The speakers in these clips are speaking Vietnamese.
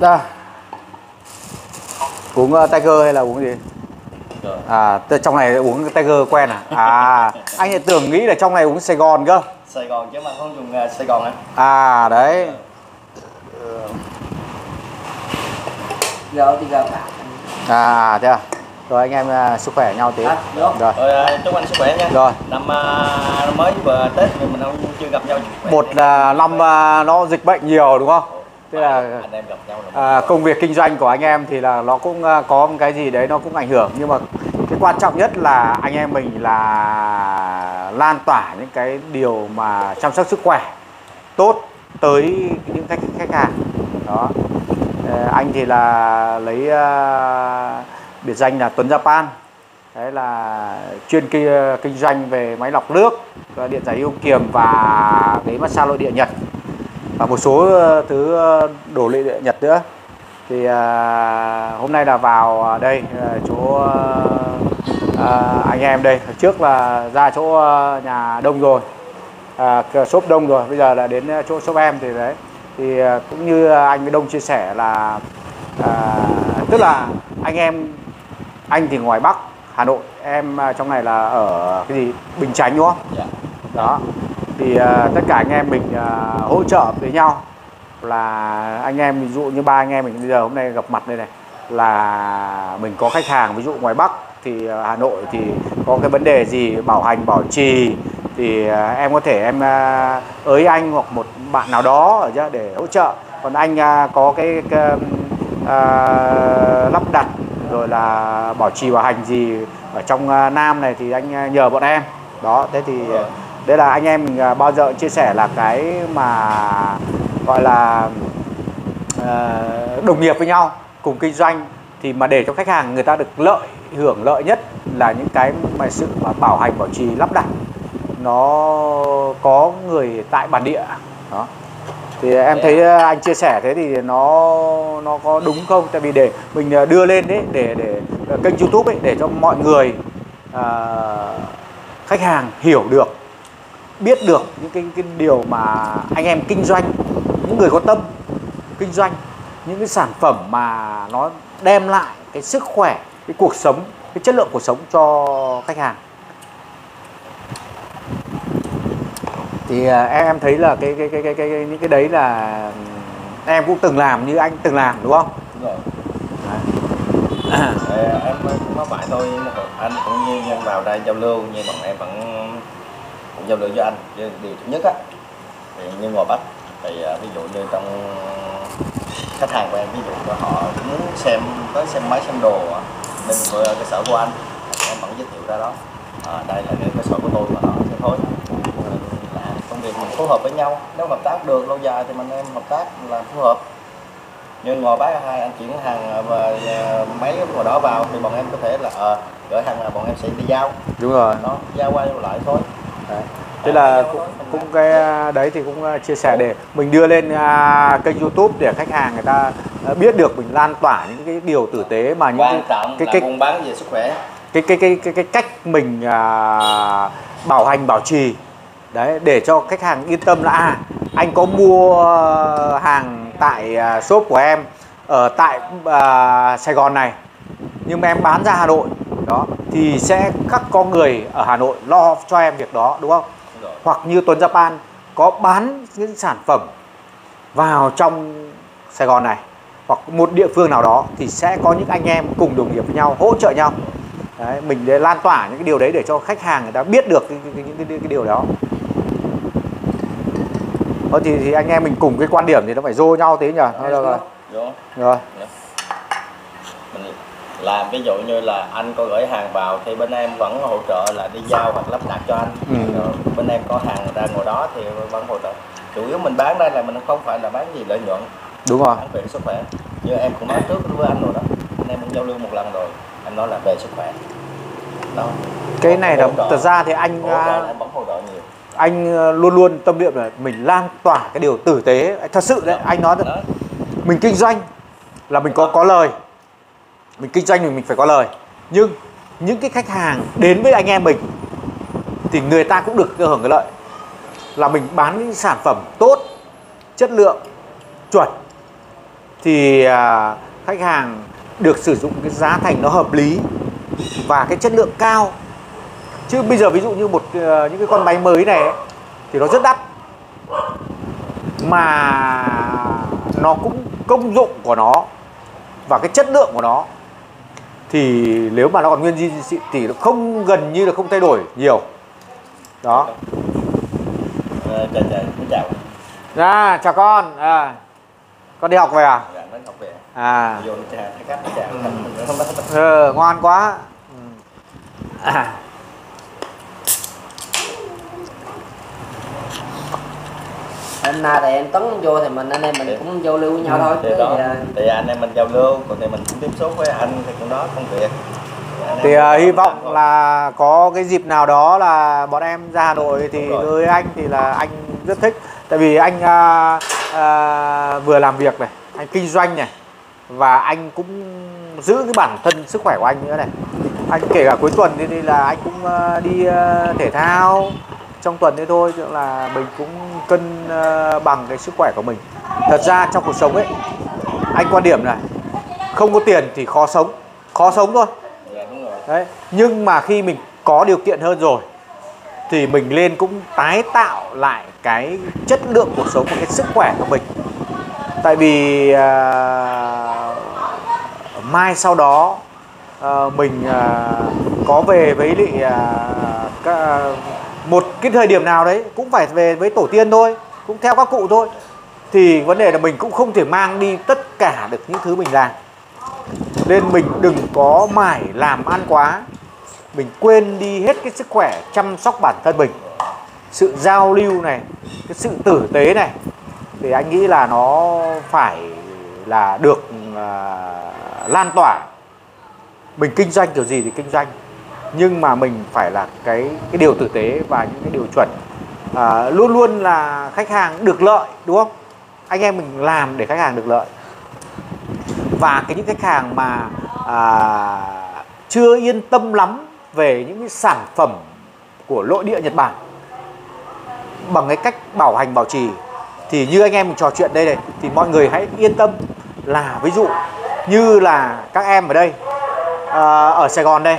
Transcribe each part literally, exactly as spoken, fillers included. Đây. Uống uh, Tiger hay là uống gì? À, trong này uống Tiger quen à? À, anh lại tưởng nghĩ là trong này uống Sài Gòn cơ. Sài Gòn chứ mà không dùng uh, Sài Gòn anh. À, đấy. Giờ thì giờ cả. À, thế à? Rồi anh em uh, sức khỏe nhau tí. À, rồi. Rồi chúc anh sức khỏe nha. Rồi. Năm, uh, năm mới vừa Tết thì mình không chưa gặp nhau. Một uh, năm uh, nó dịch bệnh nhiều đúng không? Tức là anh em gặp nhau à, công việc kinh doanh của anh em thì là nó cũng uh, có một cái gì đấy nó cũng ảnh hưởng, nhưng mà cái quan trọng nhất là anh em mình là lan tỏa những cái điều mà chăm sóc sức khỏe tốt tới những khách khách hàng đó. À, anh thì là lấy uh, biệt danh là Tuấn Japan, đấy là chuyên kinh, kinh doanh về máy lọc nước, điện giải ưu kiềm và cái massage nội địa Nhật và một số thứ đồ nội địa Nhật nữa. Thì à, hôm nay là vào đây chỗ à, anh em đây, trước là ra chỗ nhà Đông rồi, à, shop Đông rồi, bây giờ là đến chỗ shop em. Thì đấy, thì cũng như anh với Đông chia sẻ là à, tức là anh em anh thì ngoài Bắc Hà Nội, em trong này là ở cái gì Bình Chánh đúng không? Yeah. Đó. Thì uh, tất cả anh em mình uh, hỗ trợ với nhau, là anh em ví dụ như ba anh em mình bây giờ hôm nay gặp mặt đây này, là mình có khách hàng ví dụ ngoài Bắc thì uh, Hà Nội thì có cái vấn đề gì bảo hành bảo trì thì uh, em có thể em uh, ới anh hoặc một bạn nào đó để hỗ trợ. Còn anh uh, có cái, cái uh, lắp đặt rồi là bảo trì bảo hành gì ở trong Nam này thì anh nhờ bọn em đó. Thế thì đấy là anh em mình bao giờ chia sẻ là cái mà gọi là uh, đồng nghiệp với nhau cùng kinh doanh, thì mà để cho khách hàng người ta được lợi hưởng lợi nhất là những cái mà sự mà bảo hành bảo trì lắp đặt nó có người tại bản địa đó. Thì em thấy anh chia sẻ thế thì nó nó có đúng không? Tại vì để mình đưa lên đấy, để để kênh YouTube ấy, để cho mọi người uh, khách hàng hiểu được, biết được những cái, cái điều mà anh em kinh doanh, những người có tâm kinh doanh, những cái sản phẩm mà nó đem lại cái sức khỏe, cái cuộc sống, cái chất lượng cuộc sống cho khách hàng. Thì em thấy là cái cái cái cái cái những cái đấy là em cũng từng làm, như anh từng làm đúng không? Đúng rồi. À. À, em cũng nói vậy thôi, anh cũng như nhân vào đây giao lưu, nhưng bọn em vẫn cũng giao lưu với anh. Điều thứ nhất á, như ngoài Bắc thì ví dụ như trong khách hàng của em, ví dụ họ muốn xem tới xem máy xem đồ nên cơ sở của anh, em vẫn giới thiệu ra đó. À, đây là cái cơ sở của tôi mà đó sẽ thôi. Mình phối hợp với nhau, nếu hợp tác được lâu dài thì mình em hợp tác là phù hợp. Nhưng ngồi bác hai anh chuyển hàng và máy của đó vào thì bọn em có thể là à, gửi hàng là bọn em sẽ đi giao. Đúng rồi. Đó, giao qua giao lại thôi. Đấy. Thế à, là cũng, đó, cũng cái đấy thì cũng chia sẻ để mình đưa lên uh, kênh YouTube để khách hàng người ta biết được, mình lan tỏa những cái điều tử tế mà những quan trọng cái, cái, là buôn bán về sức khỏe. Cái cái cái cái, cái cách mình uh, bảo hành bảo trì. Đấy, để cho khách hàng yên tâm là à, anh có mua hàng tại shop của em ở tại uh, Sài Gòn này, nhưng mà em bán ra Hà Nội đó thì sẽ khắc có người ở Hà Nội lo cho em việc đó đúng không? Đúng. Hoặc như Tuấn Japan có bán những sản phẩm vào trong Sài Gòn này hoặc một địa phương nào đó thì sẽ có những anh em cùng đồng nghiệp với nhau hỗ trợ nhau. Đấy, mình để lan tỏa những cái điều đấy để cho khách hàng người ta biết được những cái, cái, cái, cái, cái điều đó. Thôi thì, thì anh em mình cùng cái quan điểm thì nó phải dô nhau tí nhỉ? Thôi được rồi. Rồi. Rồi. Mình làm ví dụ như là anh có gửi hàng vào thì bên em vẫn hỗ trợ là đi giao hoặc lắp đặt cho anh. Ừ. Bên em có hàng ra ngồi đó thì vẫn hỗ trợ. Chủ yếu mình bán đây là mình không phải là bán gì lợi nhuận. Đúng rồi. Bán về sức khỏe. Như em cũng nói trước với anh rồi đó. Anh em cũng giao lưu một lần rồi. Anh nói là về sức khỏe. Đó. Cái còn này là thật ra thì anh anh luôn luôn tâm niệm là mình lan tỏa cái điều tử tế. Thật sự đấy, anh nói thật. Mình kinh doanh là mình có có lời. Mình kinh doanh thì mình phải có lời. Nhưng những cái khách hàng đến với anh em mình thì người ta cũng được hưởng cái lợi là mình bán những sản phẩm tốt, chất lượng, chuẩn. thì à, khách hàng được sử dụng cái giá thành nó hợp lý và cái chất lượng cao. Chứ bây giờ ví dụ như một những cái con máy mới này ấy, thì nó rất đắt, mà nó cũng công dụng của nó và cái chất lượng của nó thì nếu mà nó còn nguyên zin thì nó không, gần như là không thay đổi nhiều đó. À, chào, chào, chào. À, chào con. À, con đi học về à? Dạ, nó học về. À. Vô trà, khách, trà, không ừ, ngon quá. À. Hôm nay thì em Tuấn vô thì mình anh em mình cũng giao lưu với nhau thôi. Thì đó, thì anh em mình giao lưu, còn thì mình cũng tiếp xúc với anh thì cũng đó công việc. Thì uh, hy vọng là có cái dịp nào đó là bọn em ra Hà Nội thì với anh thì là anh rất thích. Tại vì anh uh, uh, vừa làm việc này, anh kinh doanh này, và anh cũng giữ cái bản thân sức khỏe của anh nữa này. Anh kể cả cuối tuần thì là anh cũng uh, đi uh, thể thao trong tuần thế thôi, tức là mình cũng cân uh, bằng cái sức khỏe của mình. Thật ra trong cuộc sống ấy, anh quan điểm này, không có tiền thì khó sống, khó sống thôi. Đấy. Nhưng mà khi mình có điều kiện hơn rồi thì mình lên cũng tái tạo lại cái chất lượng cuộc sống và cái sức khỏe của mình. Tại vì uh, mai sau đó uh, mình uh, có về với lị uh, các, uh, một cái thời điểm nào đấy cũng phải về với tổ tiên thôi, cũng theo các cụ thôi. Thì vấn đề là mình cũng không thể mang đi tất cả được những thứ mình làm, nên mình đừng có mải làm ăn quá, mình quên đi hết cái sức khỏe, chăm sóc bản thân mình, sự giao lưu này, cái sự tử tế này, thì anh nghĩ là nó phải là được uh, lan tỏa. Mình kinh doanh kiểu gì thì kinh doanh, nhưng mà mình phải là cái cái điều tử tế và những cái điều chuẩn, uh, luôn luôn là khách hàng được lợi, đúng không? Anh em mình làm để khách hàng được lợi. Và cái những khách hàng mà à, chưa yên tâm lắm về những cái sản phẩm của nội địa Nhật Bản bằng cái cách bảo hành bảo trì, thì như anh em mình trò chuyện đây này, thì mọi người hãy yên tâm là ví dụ như là các em ở đây à, ở Sài Gòn đây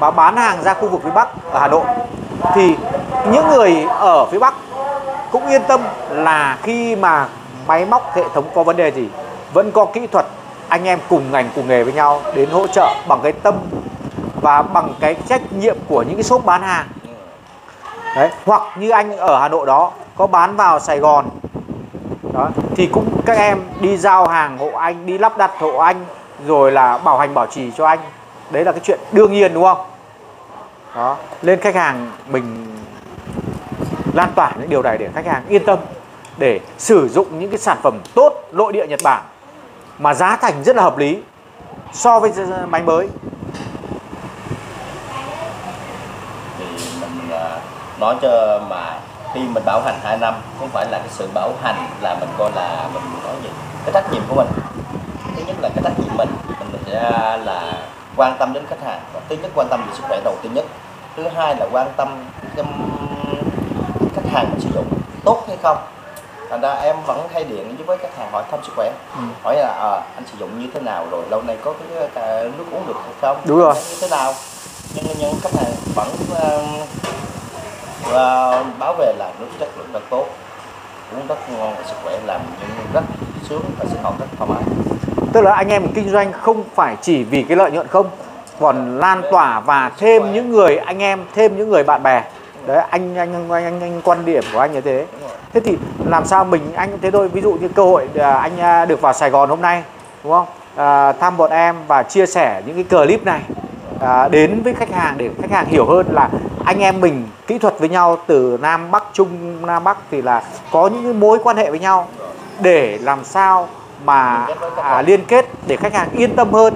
mà bán hàng ra khu vực phía Bắc ở Hà Nội, thì những người ở phía Bắc cũng yên tâm là khi mà máy móc hệ thống có vấn đề gì vẫn có kỹ thuật, anh em cùng ngành cùng nghề với nhau đến hỗ trợ bằng cái tâm và bằng cái trách nhiệm của những cái shop bán hàng đấy. Hoặc như anh ở Hà Nội đó có bán vào Sài Gòn đó, thì cũng các em đi giao hàng hộ anh, đi lắp đặt hộ anh, rồi là bảo hành bảo trì cho anh. Đấy là cái chuyện đương nhiên, đúng không? Đó, lên khách hàng mình lan tỏa những điều này để khách hàng yên tâm, để sử dụng những cái sản phẩm tốt nội địa Nhật Bản mà giá thành rất là hợp lý so với máy mới. Thì mình nói cho mà khi mình bảo hành hai năm, không phải là cái sự bảo hành là mình coi là mình nói gì, cái trách nhiệm của mình. Thứ nhất là cái trách nhiệm mình, mình sẽ là quan tâm đến khách hàng, và thứ nhất quan tâm về sức khỏe đầu tiên nhất, thứ hai là quan tâm khách hàng mình sử dụng tốt hay không. Thành ra em vẫn hay điện với khách hàng hỏi thăm sức khỏe, ừ. hỏi là à, anh sử dụng như thế nào rồi, lâu nay có cái, cái nước uống được không, đúng rồi, như thế nào. Nhưng những khách hàng vẫn uh, báo về là nước chất lượng rất tốt, uống rất ngon, sức khỏe làm những rất sướng và sinh hoạt rất thoải mái. Tức là anh em mình kinh doanh không phải chỉ vì cái lợi nhuận không, còn lan tỏa và thêm những người anh em, thêm những người bạn bè. Đấy, anh anh, anh anh anh anh quan điểm của anh như thế. Thế thì làm sao mình, anh thế thôi, ví dụ như cơ hội anh được vào Sài Gòn hôm nay, đúng không? À, thăm bọn em và chia sẻ những cái clip này à, đến với khách hàng để khách hàng hiểu hơn là anh em mình kỹ thuật với nhau từ Nam Bắc, Trung Nam Bắc thì là có những cái mối quan hệ với nhau để làm sao mà à, liên kết để khách hàng yên tâm hơn,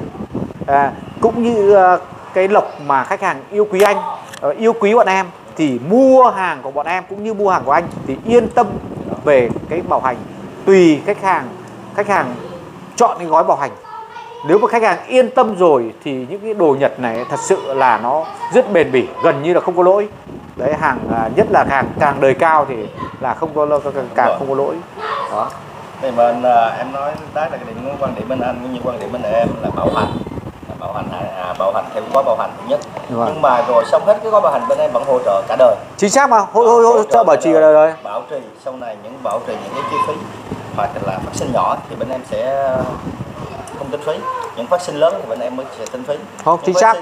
à, cũng như à, cái lộc mà khách hàng yêu quý anh, à, yêu quý bọn em, thì mua hàng của bọn em cũng như mua hàng của anh thì yên tâm về cái bảo hành. Tùy khách hàng, khách hàng chọn cái gói bảo hành. Nếu mà khách hàng yên tâm rồi thì những cái đồ Nhật này thật sự là nó rất bền bỉ, gần như là không có lỗi. Đấy, hàng nhất là hàng càng đời cao thì là không có, càng không có lỗi. Đó. Thì mình em nói tác là cái điểm quan điểm bên anh cũng như quan điểm bên em là bảo hành, là bảo hành à, bảo hành theo gói bảo hành thứ nhất. Đúng nhưng mà rồi xong hết cái gói bảo hành bên em vẫn hỗ trợ cả đời. Chính xác mà, hỗ, hỗ, hỗ, hỗ trợ bảo trì cả đời rồi. Bảo trì sau này những bảo trì những cái chi phí hoặc là phát sinh nhỏ thì bên em sẽ không tính phí, những phát sinh lớn thì bên em mới sẽ tính phí. Không, chính xác.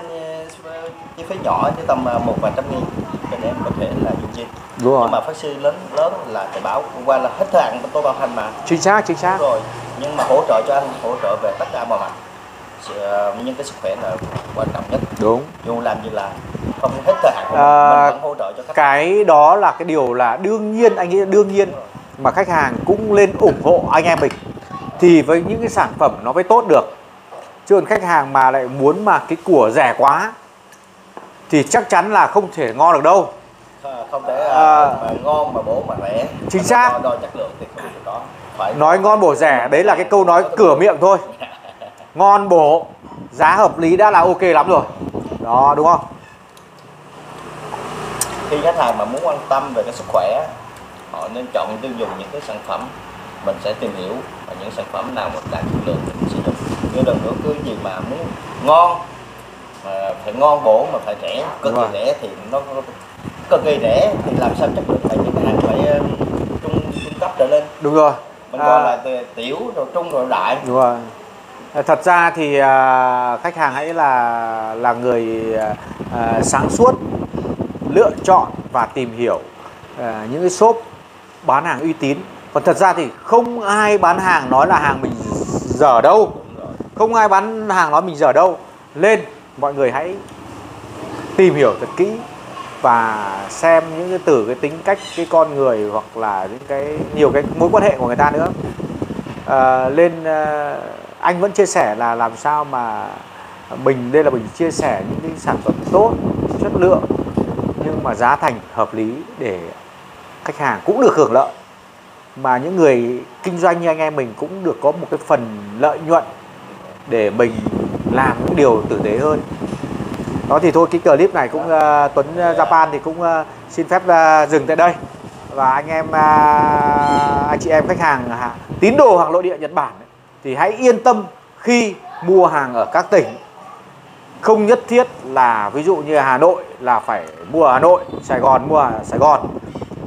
Chi phí nhỏ thì tầm một vài trăm nghìn bên em có thể là dùng chi. Đúng rồi. Nhưng mà phát sinh lớn lớn là phải báo qua là hết thời hạn tôi bảo hành mà. Chính xác, chính xác. Đúng rồi, nhưng mà hỗ trợ cho anh, hỗ trợ về tất cả mọi mặt. Nhưng cái sức khỏe là quan trọng nhất. Đúng. Dù làm gì là không hết thời hạn à, mình vẫn hỗ trợ cho khách. Cái đó là cái điều là đương nhiên, anh nghĩ là đương nhiên mà khách hàng cũng lên ủng hộ anh em mình thì với những cái sản phẩm nó mới tốt được. Chứ còn khách hàng mà lại muốn mà cái của rẻ quá thì chắc chắn là không thể ngon được đâu. Không thể à, mà ngon mà bổ mà rẻ. Chính xác. Đo, đo chất lượng thì không được đó. Phải nói ngon bổ rẻ, đấy là cái câu nói cửa miệng thôi. Ngon bổ, giá hợp lý đã là ok lắm rồi. Đó, đúng không? Khi khách hàng mà muốn quan tâm về cái sức khỏe, họ nên chọn tiêu dùng những cái sản phẩm mình sẽ tìm hiểu và những sản phẩm nào mà đạt chất lượng mình sử dụng. Chứ đừng có cứ gì mà muốn ngon mà phải ngon bổ mà phải rẻ, cực kỳ rẻ thì nó cực kỳ rẻ thì làm sao chất lượng tại những hàng phải trung trung cấp trở lên. Đúng rồi. Mình gọi à, là tiểu rồi trung rồi đại. Đúng rồi. Thật ra thì à, khách hàng hãy là là người à, sáng suốt, lựa chọn và tìm hiểu à, những cái shop bán hàng uy tín. Còn thật ra thì không ai bán hàng nói là hàng mình dở đâu, không ai bán hàng nói mình dở đâu. Lên mọi người hãy tìm hiểu thật kỹ và xem những cái từ cái tính cách, cái con người hoặc là những cái nhiều cái mối quan hệ của người ta nữa. À, lên à, anh vẫn chia sẻ là làm sao mà mình đây là mình chia sẻ những cái sản phẩm tốt, chất lượng nhưng mà giá thành hợp lý để khách hàng cũng được hưởng lợi, mà những người kinh doanh như anh em mình cũng được có một cái phần lợi nhuận để mình làm những điều tử tế hơn. Đó thì thôi cái clip này cũng uh, Tuấn Japan thì cũng uh, xin phép uh, dừng tại đây. Và anh em uh, anh chị em khách hàng uh, tín đồ hàng nội địa Nhật Bản thì hãy yên tâm khi mua hàng ở các tỉnh. Không nhất thiết là ví dụ như Hà Nội là phải mua ở Hà Nội, Sài Gòn mua ở Sài Gòn.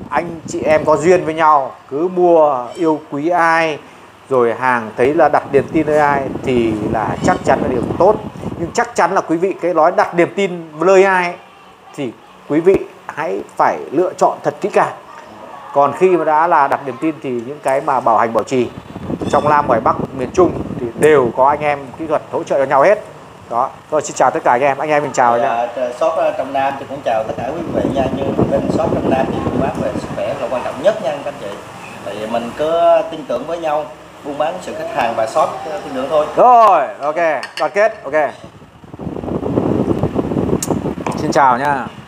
Anh chị em có duyên với nhau cứ mua yêu quý ai rồi hàng thấy là đặt niềm tin nơi ai thì là chắc chắn là điều tốt. Nhưng chắc chắn là quý vị cái nói đặt niềm tin nơi ai ấy, thì quý vị hãy phải lựa chọn thật kỹ càng. Còn khi mà đã là đặt niềm tin thì những cái mà bảo hành bảo trì trong Nam ngoài Bắc miền Trung thì đều có anh em kỹ thuật hỗ trợ cho nhau hết. Đó, rồi xin chào tất cả anh em, anh em mình chào nha. Shop trong Nam thì cũng chào tất cả quý vị nha. Như bên shop trong Nam thì buôn bán về sức khỏe là quan trọng nhất nha các anh chị. Thì mình cứ tin tưởng với nhau, buôn bán sự khách hàng và shop tin tưởng thôi. Rồi, ok, đoàn kết, ok. Xin chào nha.